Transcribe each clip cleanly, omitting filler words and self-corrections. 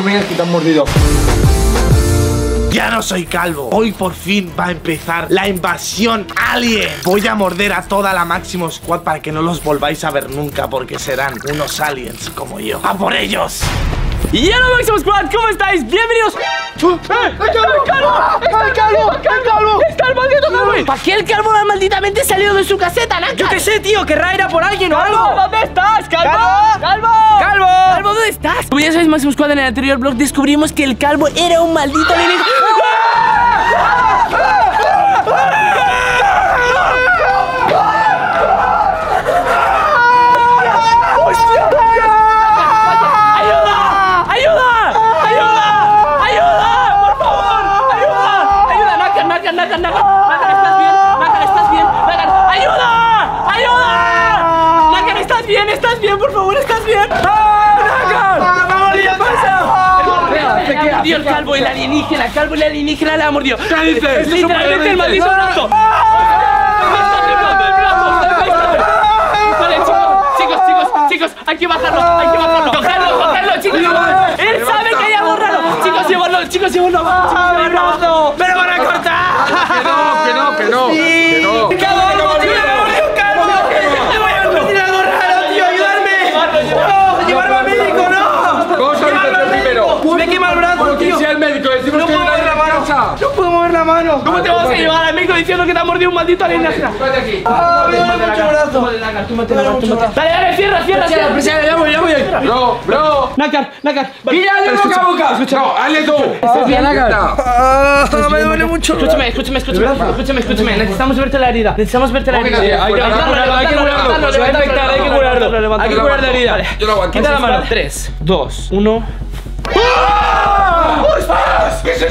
no me digas que te han mordido. Ya no soy calvo. Hoy por fin va a empezar la invasión alien. Voy a morder a toda la Maximum Squad para que no los volváis a ver nunca, porque serán unos aliens como yo. ¡A por ellos! Y hola Maximum Squad, ¿cómo estáis? Bienvenidos. ¡El calvo! ¡Está el maldito calvo! ¿Para qué el calvo ha malditamente salido de su caseta, Nancar? Yo qué sé, tío, querrá ir a por alguien o algo. ¿Dónde estás, calvo? ¡Calvo! ¿Dónde estás? Como ya sabéis, Maximum Squad, en el anterior blog descubrimos que el calvo era un maldito alienígena. El calvo y la alienígena la ha mordido. ¿Qué dices? Es literalmente el maldito brazo. Vale, chicos, hay que bajarlo. Cogerlo, chicos. Él sabe que hay algo raro. Chicos, llévalo. ¡Pero van a cortar! Que no. No puedo mover la mano. ¿Cómo te vas a llevar al médico diciendo que te ha mordido un maldito alienígena? Aquí. ¡Ah, me duele mucho brazo! ¡Tú me duele mucho brazo! Dale, cierra. Ya voy. Bro. Nácar. ¡Mírale boca a boca! No, hazle tú. ¿Estás bien, Nácar? Me duele mucho. Escúchame. Necesitamos verte la herida. Hay que curar la herida. Yo lo aguanto. Quita la mano. 3, 2, 1. ¡Hostias! ¿Qué es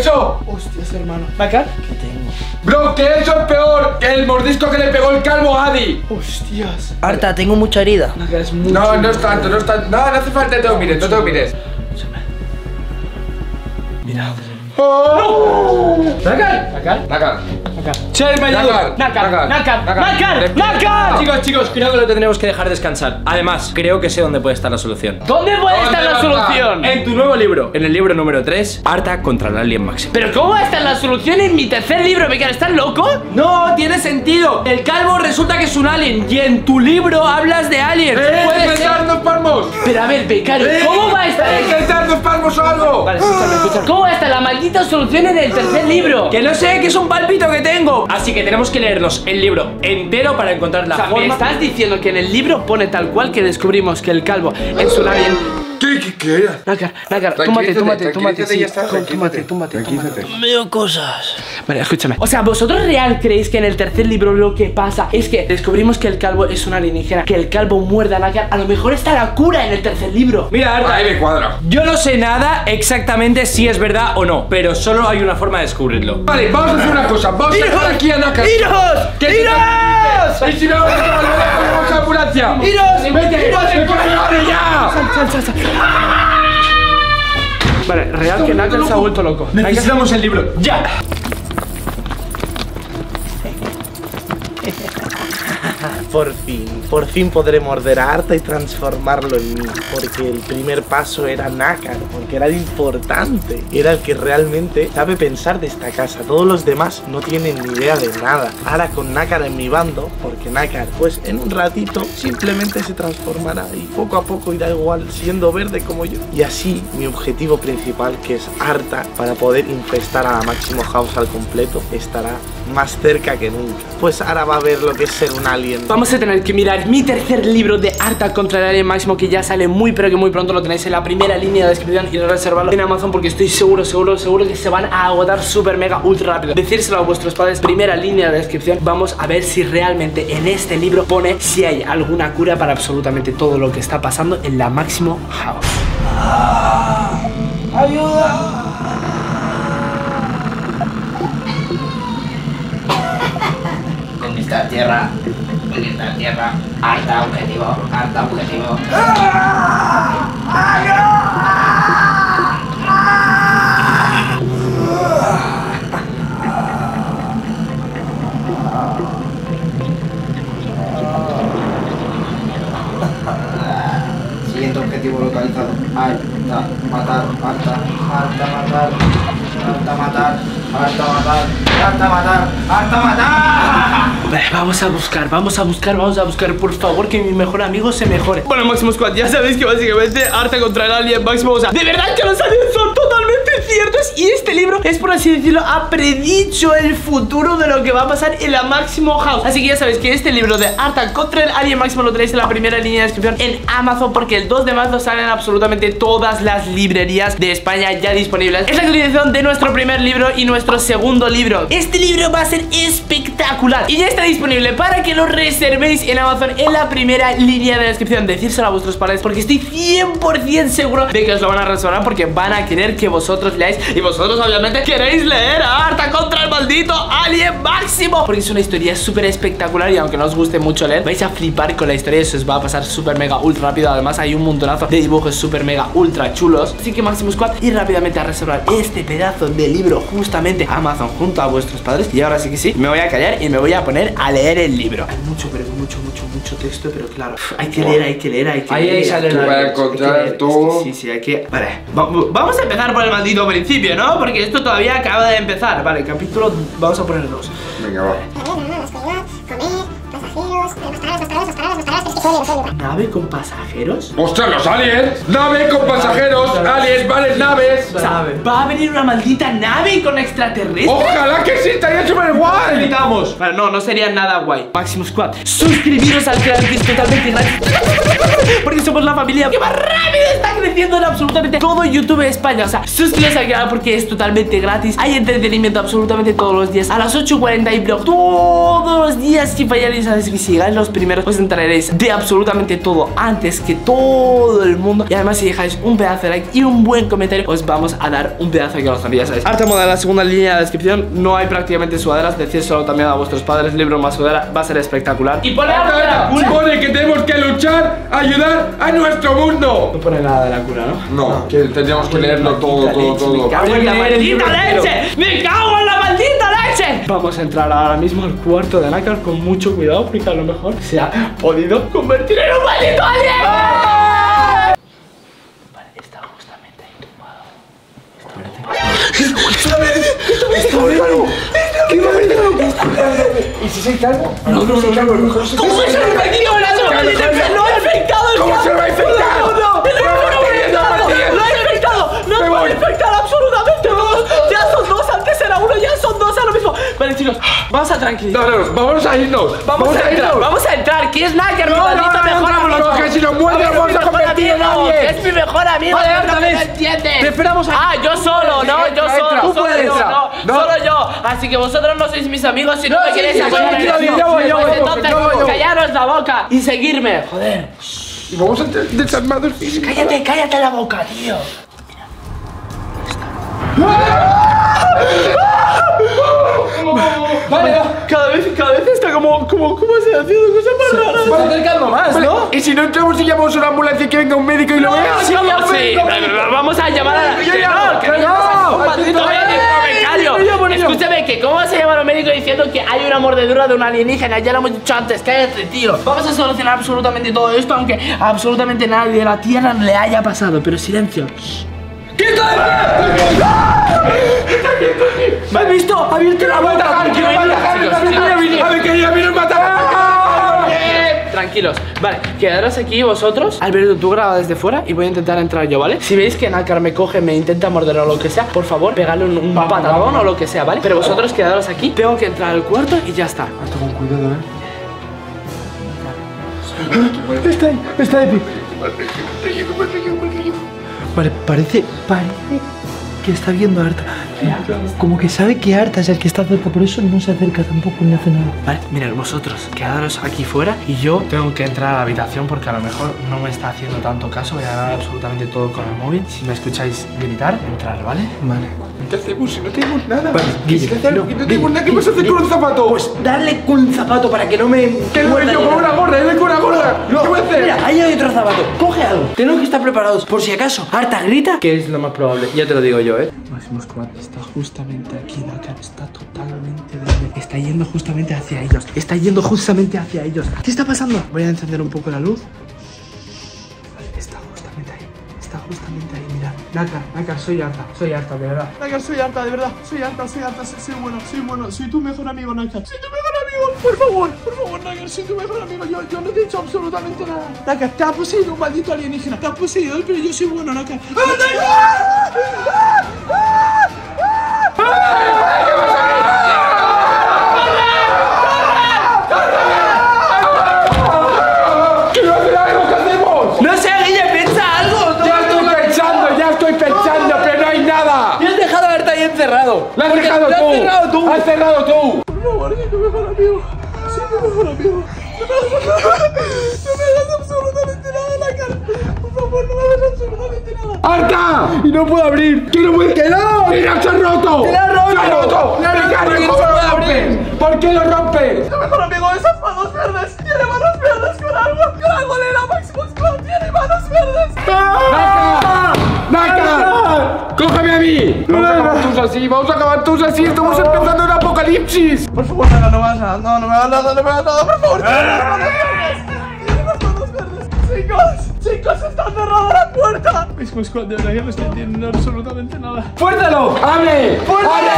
eso? Hostias, hermano. ¿Nácar? ¿Qué tengo? Bro, que eso es peor que el mordisco que le pegó el calvo a Adi. Hostias. Arta, tengo mucha herida. Nácar, es mucho. No es tanto. No hace falta, no te mires. Mira. ¡Oh! No. Nácar. ¡Nácar! Chicos, creo que lo tendremos que dejar descansar. Además, creo que sé dónde puede estar la solución. ¿Dónde puede estar la solución? En tu nuevo libro, en el libro número 3, Arta contra el Alien Máximo. ¿Pero cómo va a estar la solución en mi tercer libro, Mecar? ¿Estás loco? No, tiene sentido. El calvo resulta que es un alien y en tu libro hablas de aliens. ¿Puede ser? Pero a ver, Becario, ¿cómo va a estar? ¿Inventarnos palmos o algo? Vale, escúchame. ¿Cómo va a estar la maldita solución en el tercer libro? Que no sé, que es un palpito que tengo. Así que tenemos que leernos el libro entero para encontrar la forma. ¿Me estás diciendo que en el libro pone tal cual que descubrimos que el calvo es un alien? ¿Qué era? Nácar, túmate. Veo cosas. Vale, escúchame. O sea, ¿vosotros real creéis que en el tercer libro lo que pasa es que descubrimos que el calvo es un alienígena, que el calvo muerda a Nácar? A lo mejor está la cura en el tercer libro. Mira, Arta, ahí me cuadra. Yo no sé nada exactamente si es verdad o no, pero solo hay una forma de descubrirlo. Vale, vamos a hacer una cosa. Vamos a dejar aquí a Nácar. ¡Iros! Y si no, vamos a la ambulancia. ¡Iros! Vale, real que Nácar se ha vuelto loco. Necesitamos el libro, ya. Por fin podré morder a Arta y transformarlo en mí. Porque el primer paso era Nácar, porque era el importante. Era el que realmente sabe pensar de esta casa. Todos los demás no tienen ni idea de nada. Ahora con Nácar en mi bando, porque Nácar, pues en un ratito simplemente se transformará y poco a poco irá igual siendo verde como yo. Y así mi objetivo principal, que es Arta, para poder infestar a la Maximum House al completo, estará más cerca que nunca. Pues ahora va a ver lo que es ser un alien. Vamos a tener que mirar mi tercer libro de Arta contra el Alien Máximo, que ya sale muy pero que muy pronto. Lo tenéis en la primera línea de descripción y reservarlo en Amazon, porque estoy seguro que se van a agotar súper mega ultra rápido. Decírselo a vuestros padres, primera línea de descripción. Vamos a ver si realmente en este libro pone si hay alguna cura para absolutamente todo lo que está pasando en la Maximum House. ¡Ayuda! En esta tierra, harta objetivo. Siguiente objetivo localizado. Arta, matar, Arta, Arta, matar, Arta, matar, Arta, matar, Arta, matar, Arta, matar. Vamos a buscar, por favor, que mi mejor amigo se mejore. Bueno, Maximum Squad, ya sabéis que básicamente Arta contra el Alien Máximo, o sea, de verdad que los aliens son totalmente ciertos. Y este libro es, por así decirlo, ha predicho el futuro de lo que va a pasar en la Maximum House. Así que ya sabéis que este libro de Arta contra el Alien Máximo lo tenéis en la primera línea de descripción en Amazon, porque el 2 de marzo salen absolutamente todas las librerías de España ya disponibles. Es la actualización de nuestro primer libro y nuestro segundo libro. Este libro va a ser espectacular y ya está disponible para que lo reservéis en Amazon en la primera línea de la descripción. Decírselo a vuestros padres, porque estoy 100% seguro de que os lo van a reservar, porque van a querer que vosotros leáis, y vosotros obviamente queréis leer a Arta contra el maldito Alien Máximo, porque es una historia súper espectacular. Y aunque no os guste mucho leer, vais a flipar con la historia, eso os va a pasar súper mega ultra rápido. Además hay un montonazo de dibujos súper mega ultra chulos. Así que Maximum Squad, ir rápidamente a reservar este pedazo de libro justamente a Amazon junto a vuestros padres. Y ahora sí que sí, me voy a callar y me voy a poner a leer el libro. Hay mucho, pero mucho texto, pero claro, hay que leer. Ahí sale la encontrar todo. Sí, sí, hay que... Vale, vamos a empezar por el maldito principio, ¿no? Porque esto todavía acaba de empezar. Vale, capítulo, vamos a poner 2. Venga, va. ¿Nave con pasajeros? ¡Ostras, los aliens! ¡Nave con pasajeros! ¡Aliens, vales, naves! O sea, ¿va a venir una maldita nave con extraterrestres? ¡Ojalá que sí! ¡Estaría súper guay! ¡Necesitamos! Pero no, no sería nada guay. Maximum Squad, suscribiros al canal, que es totalmente gratis, porque somos la familia que más rápido está creciendo en absolutamente todo YouTube España. O sea, suscribiros al canal porque es totalmente gratis. Hay entretenimiento absolutamente todos los días. A las 8:40 hay vlog todos los días sin fallar. Y sabéis que si llegáis los primeros, os enteraréis de absolutamente todo antes que todo el mundo. Y además, si dejáis un pedazo de like y un buen comentario, os vamos a dar un pedazo de corazón. Ya sabéis, Arta moda en la segunda línea de la descripción. No hay prácticamente sudaderas, decir solo también a vuestros padres, libro más sudadera, va a ser espectacular. Y pone nada de la cura. Pone que tenemos que luchar, ayudar a nuestro mundo. No pone nada de la cura, ¿no? No, que tendríamos que leerlo todo. Me cago en la maldita leche. Me cago en la maldita leche. Vamos a entrar ahora mismo al cuarto de nácar con mucho cuidado, porque a lo mejor se ha podido convertir en un maldito alien. Vale, está justamente ahí tumbado. ¿Y si soy calvo? No. ¿Cómo se lo ha infectado? ¡Lo ha infectado! ¿Cómo se lo ha infectado? ¡Lo ha infectado absolutamente dos! ¡Ya son dos! Antes era uno, ya son dos, es lo mismo. Vale, chicos, vamos a tranquilizarnos. No, vamos a irnos. Vamos a entrar. ¿Quién es Nacker? No, que si nos muerde vamos a convertir en alguien. Es mi mejor amigo. Vale, Arta, ves. Te esperamos a... Ah, yo solo, no, yo solo. Tú puedes entrar. Solo yo. Así que vosotros no sois mis amigos si no me queréis apoyar. Entonces, callaros la boca y seguirme. Joder. Y vamos a entrar desarmados. Cállate la boca, tío. Vale, cada vez está como se ha haciendo cosas más raras. Se va acercando más, vale, ¿no? Y si no entramos y llamamos a una ambulancia, que venga un médico y lo vea. Sí, vamos a llamar a la... Escúchame, que cómo se llama a un médico diciendo que hay una mordedura de un alienígena. Ya lo hemos dicho antes, cállate, tío. Vamos a solucionar absolutamente todo esto, aunque absolutamente nadie de la Tierra le haya pasado. Pero silencio. ¡Me has visto! ¡Ha abierto la boca! Tranquilos, vale, quedaros aquí vosotros. Alberto, tú graba desde fuera y voy a intentar entrar yo, ¿vale? Si veis que Nácar me coge, me intenta morder o lo que sea, por favor, pegadle un patadón o lo que sea, ¿vale? Pero vosotros quedaros aquí. Tengo que entrar al cuarto y ya está. Harto con cuidado, ¿eh? Está ahí, está ahí. Vale, parece que está viendo a Arta. Como que sabe que Arta es el que está cerca, por eso no se acerca tampoco ni hace nada. Vale, mirad, vosotros quedaros aquí fuera y yo tengo que entrar a la habitación, porque a lo mejor no me está haciendo tanto caso. Voy a grabar absolutamente todo con el móvil. Si me escucháis gritar, entrar, ¿vale? Vale. ¿Qué hacemos si no tenemos nada? Vale, ¿qué tenemos nada? ¿Qué vas a hacer con un zapato? Pues darle con un zapato para que no me... ¿Qué le doy yo? Con una gorra, le doy con una gorra. ¿Qué voy a hacer? Mira, ahí hay otro zapato. Coge algo. Tenemos que estar preparados por si acaso Arta grita, que es lo más probable. Ya te lo digo yo, ¿eh? Maximum Squad está justamente aquí, Nácar. Está totalmente verde. Está yendo justamente hacia ellos. ¿Qué está pasando? Voy a encender un poco la luz. Vale, está justamente ahí. está justamente ahí, mirad. Naka, soy Arta, de verdad. Naka, soy Arta, de verdad. Soy Arta, soy bueno. Soy tu mejor amigo, Naka. Soy tu mejor amigo, por favor, Naka, soy tu mejor amigo. Yo no te he hecho absolutamente nada. Naka, te ha poseído un maldito alienígena. Te ha poseído él, pero yo soy bueno, Naka. ¡Has cerrado tú! Por favor, soy tu mejor amigo. No me hagas absolutamente nada, Naka. Por favor, no me hagas absolutamente nada. ¡Arta! ¡Y no puedo abrir! ¡Que no! ¡Mira, se ha roto! ¡Se ha roto! ¡Me cargo! ¿Por qué lo rompes? Tu mejor amigo, esas manos verdes. Tiene manos verdes con algo de la Maximum Squad. Tiene manos verdes. ¡Naka! ¡Cógeme a mí! Vamos a acabar todos así, estamos empezando un apocalipsis. Por favor, Naka, no me hagas nada, por favor. Chicos, está cerrada la puerta. Maximum Squad, de verdad, ya no estoy entendiendo absolutamente nada. ¡Fuérdalo! ¡Abre! ¡Vale!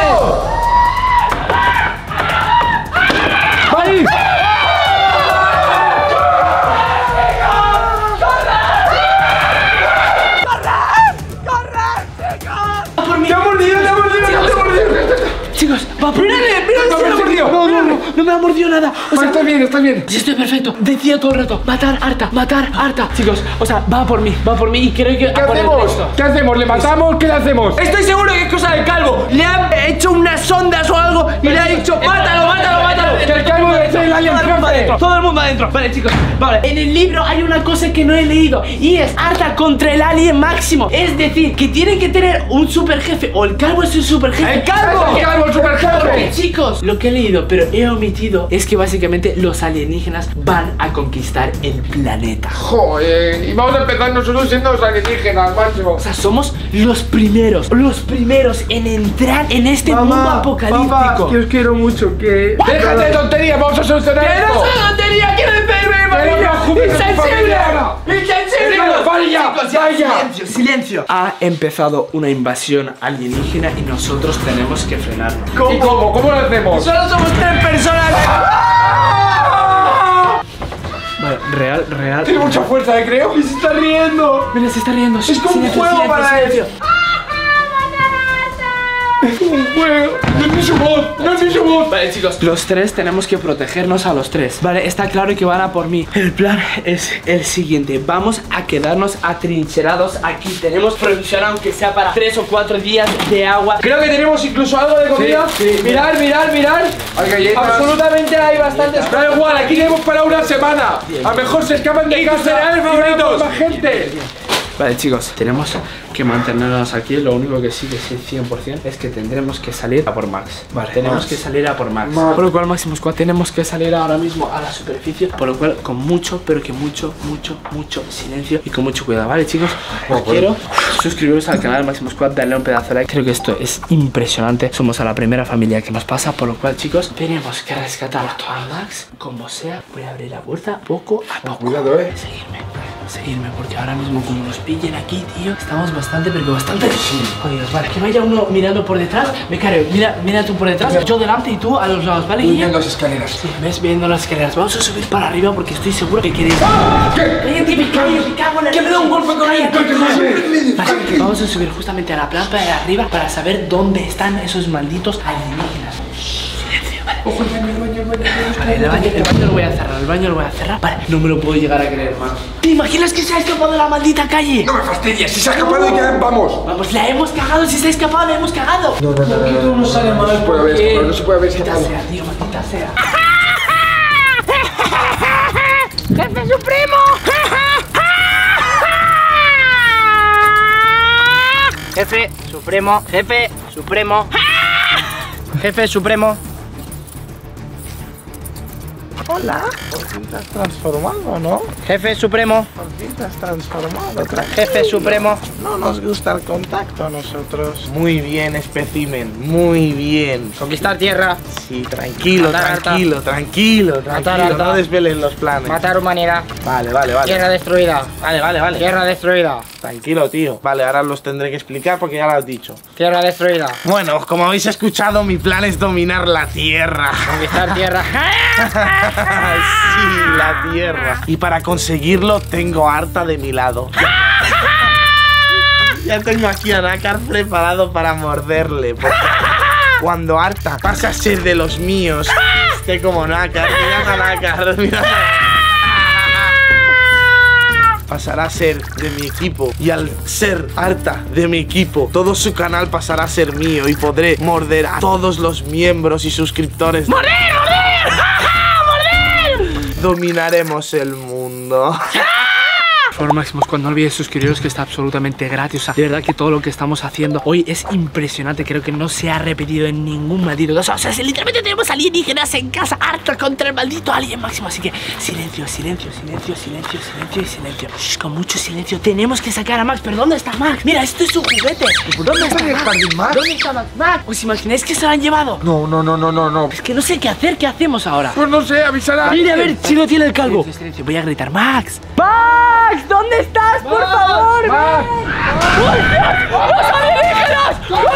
No me ha mordido nada. Está bien. Sí, estoy perfecto. Decía todo el rato: matar Arta. Chicos, va por mí. Y creo que... ¿Qué hacemos? ¿Le matamos? ¿Qué le hacemos? Estoy seguro que es cosa del Calvo. Le han hecho unas ondas o algo y le ha dicho: mátalo. Que el Calvo es el alien jefe. Todo el mundo adentro. Vale, chicos. Vale. En el libro hay una cosa que no he leído y es Arta contra el Alien Máximo. Es decir, que tienen que tener un super jefe o el Calvo es un super jefe. El Calvo es el super jefe. Porque, chicos, lo que he leído, pero he omitido, es que básicamente los alienígenas van a conquistar el planeta. Joder, y vamos a empezar nosotros siendo los alienígenas, Máximo. O sea, somos los primeros en entrar en este mundo apocalíptico. Mamá, que os quiero mucho, que... ¡Déjate de tonterías! ¡Vamos a solucionar esto! ¡Que no soy tontería! ¡Quiero enferme! ¡Silencio! Ha empezado una invasión alienígena y nosotros tenemos que frenarlo. ¿Cómo? ¿Cómo lo hacemos? Solo somos 3 personas. Vale, real. Tiene mucha fuerza, creo. Y se está riendo. Mira, se está riendo. Es como un juego para ellos. Un juego. No es mi voz. Vale, chicos, los 3 tenemos que protegernos a los 3. Vale, está claro que van a por mí. El plan es el siguiente: vamos a quedarnos atrincherados aquí. Tenemos provisión aunque sea para 3 o 4 días de agua. Creo que tenemos incluso algo de comida. Sí. Mirad. Hay galletas. Absolutamente hay bastantes. Da igual, aquí tenemos para una semana. A lo mejor se escapan de casa. Más gente. Vale, chicos, tenemos que mantenernos aquí. Lo único que sí que sé 100% es que tendremos que salir a por Max. Vale, tenemos que salir a por Max. Por lo cual, Maximum Squad, tenemos que salir ahora mismo a la superficie. Por lo cual, con mucho, pero que mucho silencio y con mucho cuidado. Vale, chicos, quiero suscribiros al canal Maximum Squad, darle un pedazo de like. Creo que esto es impresionante. Somos a la primera familia que nos pasa. Por lo cual, chicos, tenemos que rescatar a Max. Como sea, voy a abrir la puerta poco a poco. Cuidado, Seguirme, porque ahora mismo como nos pillen aquí, tío, estamos bastante jodidos, vale. Que vaya uno mirando por detrás. Me cargo, mira tú por detrás, yo delante y tú a los lados, ¿vale? Y viendo las escaleras. Sí, ves viendo las escaleras. Vamos a subir para arriba porque estoy seguro que queréis... ¡Cállate, me cago en la... ¡Que me da un golpe con alguien! Vale, vamos a subir justamente a la planta de arriba para saber dónde están esos malditos alienígenas. Silencio, vale. Ojo, vale, el baño lo voy a cerrar. Vale, no me lo puedo llegar a creer, hermano. ¿Te imaginas que se ha escapado de la maldita calle? No me fastidies, si se ha escapado ya vamos. Vamos, la hemos cagado, si se ha escapado la hemos cagado. No se puede haber escapado. Maldita sea, tío, maldita sea. ¡Jefe Supremo! Jefe Supremo. Hola, por fin te has transformado, ¿no? Jefe supremo. Por fin te has transformado. Jefe supremo. No nos gusta el contacto a nosotros. Muy bien, espécimen, muy bien. Conquistar tierra. Sí, tranquilo, tranquilo. No desvelen los planes. Matar humanidad. Vale, vale, vale. Tierra destruida. Vale, vale, vale. Tierra destruida. Tranquilo, tío. Vale, ahora los tendré que explicar porque ya lo has dicho. Tierra destruida. Bueno, como habéis escuchado, mi plan es dominar la tierra. Conquistar tierra. Sí, la tierra. Y para conseguirlo tengo a Arta de mi lado. Ya tengo aquí a Nácar preparado para morderle. Cuando Arta pasa a ser de los míos, esté como Nácar. Mirad a Nácar, mirad a... pasará a ser de mi equipo, y al ser Arta de mi equipo, todo su canal pasará a ser mío y podré morder a todos los miembros y suscriptores. ¡Morder, morder! ¡Ja, ja, morder! Dominaremos el mundo. Por Maximum Squad, no olvides suscribiros, que está absolutamente gratis. O sea, de verdad que todo lo que estamos haciendo hoy es impresionante. Creo que no se ha repetido en ningún maldito. O sea, literalmente tenemos alienígenas en casa. Arta contra el maldito Alien Máximo. Así que silencio, silencio, silencio, silencio, silencio y silencio. Shh, con mucho silencio. Tenemos que sacar a Max. ¿Pero dónde está Max? Mira, esto es un juguete. ¿Dónde está Max? ¿Dónde está Max? Max, ¿os imagináis que se lo han llevado? No, no, no, no, no, no. Es que no sé qué hacer. ¿Qué hacemos ahora? Pues no sé, avisar a... Mira, a ver si lo tiene el calvo. Silencio, silencio. Voy a gritar, Max. ¡Max! ¿Dónde estás? ¡Por favor! ¡Max! ¡Los alienígenas! ¡Corre!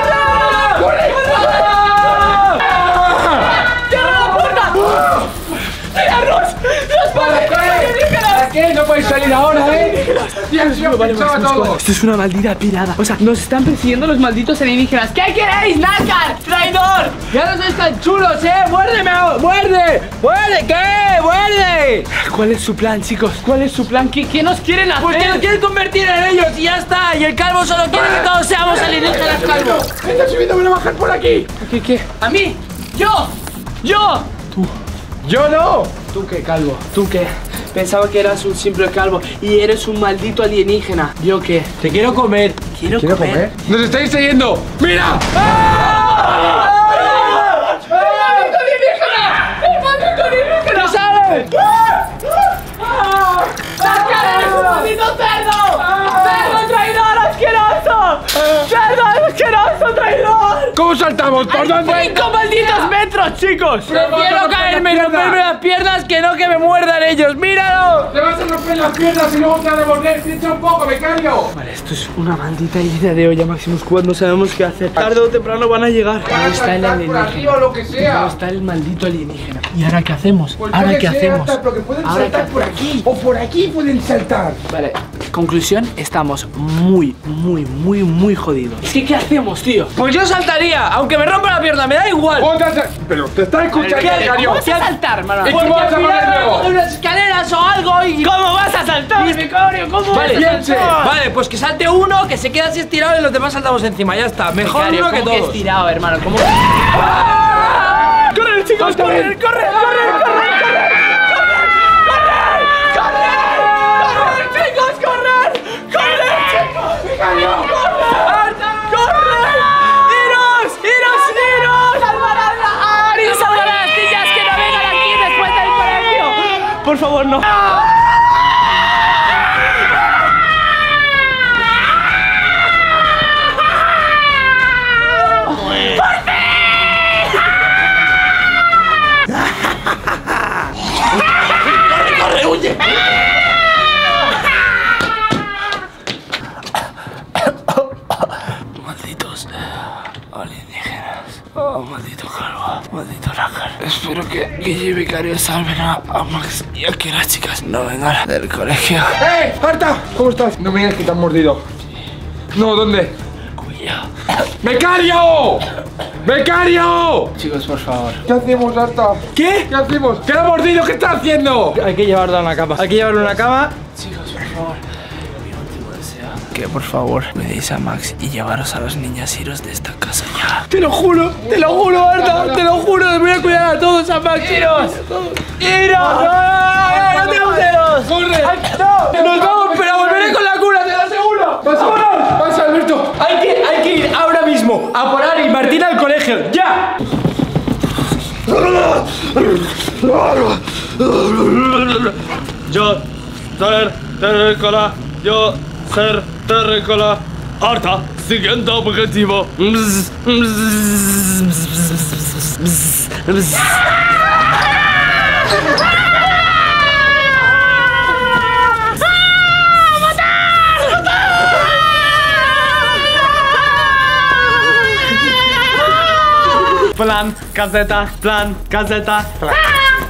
¡Corre! ¡Corre! ¡Cierra la puerta! ¡Tíranos! ¡Los malditos alienígenas! ¿Qué? No podéis salir ahora, ¿eh? Dios mío, vale, todo. Esto es una maldita pirada. O sea, nos están persiguiendo los malditos alienígenas. ¿Qué queréis, Nácar? ¡Traidor! ¡Ya no sois tan chulos, eh! ¡Muérdeme ahora! ¡Muerde! ¡Muerde! ¿Qué? ¡Muerde! ¿Cuál es su plan, chicos? ¿Cuál es su plan? ¿Qué nos quieren hacer? Porque nos quieren convertir en ellos y ya está. Y el calvo solo quiere que todos seamos alienígenas, calvo. Me está subiendo, voy a bajar por aquí. ¿Qué? ¿Qué? ¿A mí? ¡Yo! ¡Yo! Tú. ¡Yo no! ¿Tú qué, calvo? ¿Tú qué? Pensaba que eras un simple calvo y eres un maldito alienígena. ¿Yo qué? Te quiero comer. ¿Quiero comer? ¡Nos estáis siguiendo! ¡Mira! ¡Ah! ¡El maldito alienígena! ¡El maldito alienígena! ¡No sale! ¡Nácar, eres un maldito cerdo! ¡Cerdo traidor asqueroso! ¡Cerdo asqueroso traidor! ¿Cómo saltamos? ¿Por dónde? ¡5 malditos metros, chicos! ¡Prefiero caerme y romperme las piernas que no que me muerdan ellos! ¡Míralo! ¡Te vas a romper las piernas y luego te vas a devolver! ¡Piensa un poco, me cambio! Vale, esto es una maldita idea de hoy a Maximum Squad. No sabemos qué hacer. Tarde o temprano van a llegar. Ahí está el alienígena. Ahí está el maldito alienígena. ¿Y ahora qué hacemos? ¿Ahora qué hacemos? Ahora saltar por aquí. O por aquí pueden saltar. Vale. Conclusión, estamos muy jodidos. Es que, ¿qué hacemos, tío? Pues yo saltaría, aunque me rompa la pierna, me da igual. Pero te está escuchando. ¿Cómo vas a saltar, hermano? ¿Y cómo vas a poner unas escaleras o algo? Y... ¿cómo vas a saltar? ¿Cómo vas a saltar? Vale, pues que salte uno, que se queda así estirado y los demás saltamos encima, ya está. Mejor uno que todos. ¿Cómo que estirado, hermano? ¿Cómo? ¡Corre, chicos! ¡Corre, corre, corre, corre! Por favor, no. Espero que Guille y Vicario salven a Max y a que las chicas no vengan del colegio. ¡Eh! Hey, ¡Arta! ¿Cómo estás? No me digas que te han mordido. No, ¿dónde? Cuidado. ¡Becario! ¡Becario! Chicos, por favor. ¿Qué hacemos, Arta? ¿Qué? ¿Qué hacemos? ¿Qué ha mordido? ¿Qué está haciendo? Hay que llevarlo a una cama. Hay que llevarlo a una cama. Chicos, por favor. Mi último deseo. Que por favor me deis a Max y llevaros a los niñas iros de esta casa ya. te lo juro, Arta, te lo juro. Me voy a cuidar a todos, a Max. ¡Iros! ¡Iros! ¡No, no tenemos ceros! ¡Corre! ¡Nos vamos, pero volveré con la cura, te lo aseguro! ¡Pasa, pasa, Alberto! Hay que ir ahora mismo a por Ari y Martina al colegio, ¡ya! ser terrícola, yo ser terrícola. Arta, siguiente objetivo. Plan, caseta, plan, caseta, plan,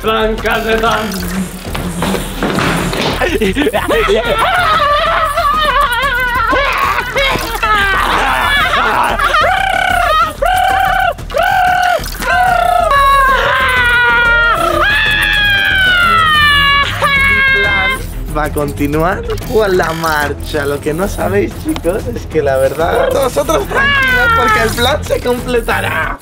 plan, caseta. Va a continuar con la marcha. Lo que no sabéis, chicos, es que la verdad, nosotros tranquilos, porque el plan se completará.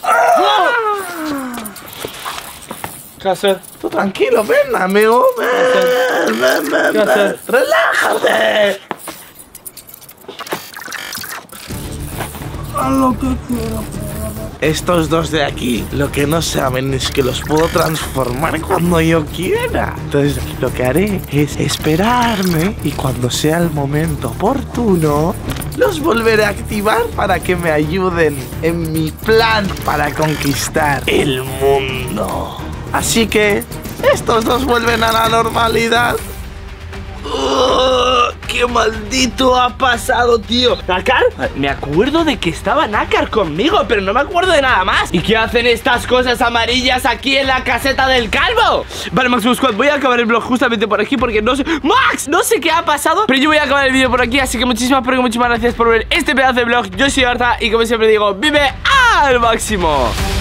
¿Qué hacer? Tú tranquilo, ven, amigo. Ven. Relájate. A lo que quiero. Estos dos de aquí, lo que no saben es que los puedo transformar cuando yo quiera. Entonces, lo que haré es esperarme y cuando sea el momento oportuno, los volveré a activar para que me ayuden en mi plan para conquistar el mundo. Así que, estos dos vuelven a la normalidad. ¡Qué maldito ha pasado, tío! ¿Nácar? Me acuerdo de que estaba Nácar conmigo, pero no me acuerdo de nada más. ¿Y qué hacen estas cosas amarillas aquí en la caseta del Calvo? Vale, Maximum Squad, voy a acabar el vlog justamente por aquí porque no sé... ¡Max! No sé qué ha pasado, pero yo voy a acabar el vídeo por aquí. Así que muchísimas gracias por ver este pedazo de vlog. Yo soy Arta y como siempre digo, ¡vive al máximo!